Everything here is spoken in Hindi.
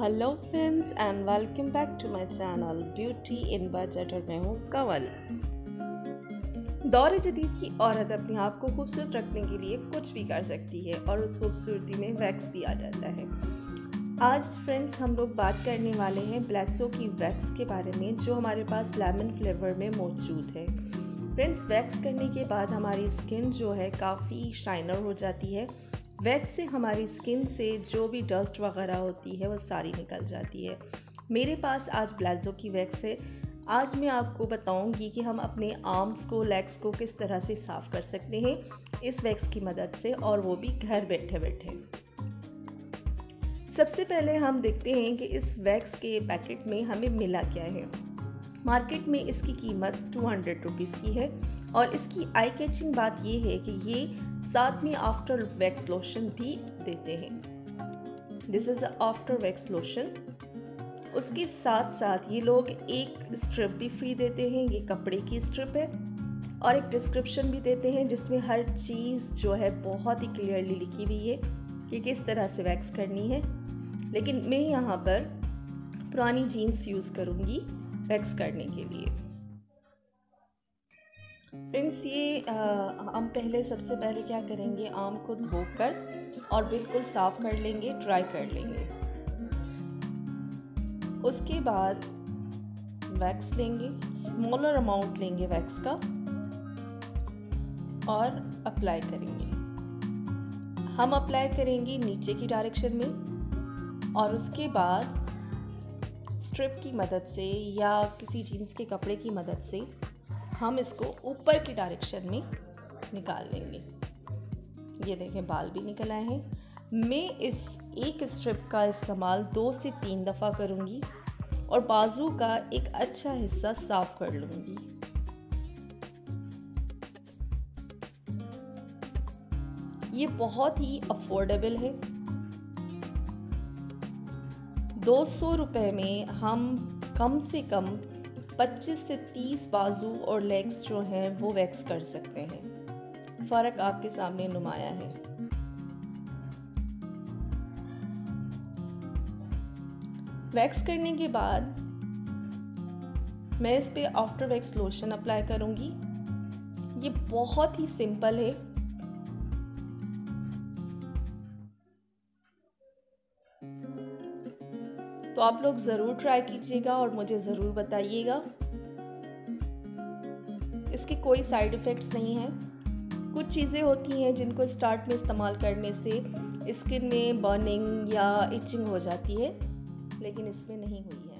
Hello friends and welcome back to my channel beauty in budget. और मैं हूँ कंवल। दौर जदीद की औरत अपने आप को खूबसूरत रखने के लिए कुछ भी कर सकती है और उस खूबसूरती में वैक्स भी आ जाता है। आज फ्रेंड्स हम लोग बात करने वाले हैं ब्लेसो की वैक्स के बारे में, जो हमारे पास लेमन फ्लेवर में मौजूद है। फ्रेंड्स वैक्स करने के बाद हमारी स्किन जो है काफ़ी शाइनर हो जाती है। वैक्स से हमारी स्किन से जो भी डस्ट वगैरह होती है वो सारी निकल जाती है। मेरे पास आज ब्लेसो की वैक्स है। आज मैं आपको बताऊंगी कि हम अपने आर्म्स को, लेग्स को किस तरह से साफ़ कर सकते हैं इस वैक्स की मदद से, और वो भी घर बैठे बैठे। सबसे पहले हम देखते हैं कि इस वैक्स के पैकेट में हमें मिला क्या है। मार्केट में इसकी कीमत 200 रुपीज़ की है और इसकी आई कैचिंग बात ये है कि ये साथ में आफ्टर वैक्स लोशन भी देते हैं। This is after wax lotion. उसके साथ साथ ये लोग एक स्ट्रिप भी फ्री देते हैं, ये कपड़े की स्ट्रिप है, और एक डिस्क्रिप्शन भी देते हैं जिसमें हर चीज़ जो है बहुत ही क्लियरली लिखी हुई है कि किस तरह से वैक्स करनी है। लेकिन मैं यहाँ पर पुरानी जीन्स यूज़ करूँगी वैक्स करने के लिए। फ्रेंड्स ये हम सबसे पहले क्या करेंगे, आम को धोकर और बिल्कुल साफ़ कर लेंगे, ड्राई कर लेंगे। उसके बाद वैक्स लेंगे, स्मॉलर अमाउंट लेंगे वैक्स का, और अप्लाई करेंगे। हम अप्लाई करेंगे नीचे की डायरेक्शन में, और उसके बाद स्ट्रिप की मदद से या किसी जीन्स के कपड़े की मदद से हम इसको ऊपर की डायरेक्शन में निकाल लेंगे। ये देखें बाल भी निकल आए हैं। मैं इस एक स्ट्रिप का इस्तेमाल 2 से 3 दफ़ा करूँगी और बाजू का एक अच्छा हिस्सा साफ़ कर लूँगी। ये बहुत ही अफोर्डेबल है। 200 रुपये में हम कम से कम 25 से 30 बाजू और लेग्स जो हैं वो वैक्स कर सकते हैं। फ़र्क आपके सामने नुमाया है। वैक्स करने के बाद मैं इस पे आफ्टर वैक्स लोशन अप्लाई करूँगी। ये बहुत ही सिंपल है। तो आप लोग ज़रूर ट्राई कीजिएगा और मुझे ज़रूर बताइएगा। इसके कोई साइड इफ़ेक्ट्स नहीं हैं। कुछ चीज़ें होती हैं जिनको स्टार्ट में इस्तेमाल करने से स्किन में बर्निंग या इचिंग हो जाती है, लेकिन इसमें नहीं हुई है।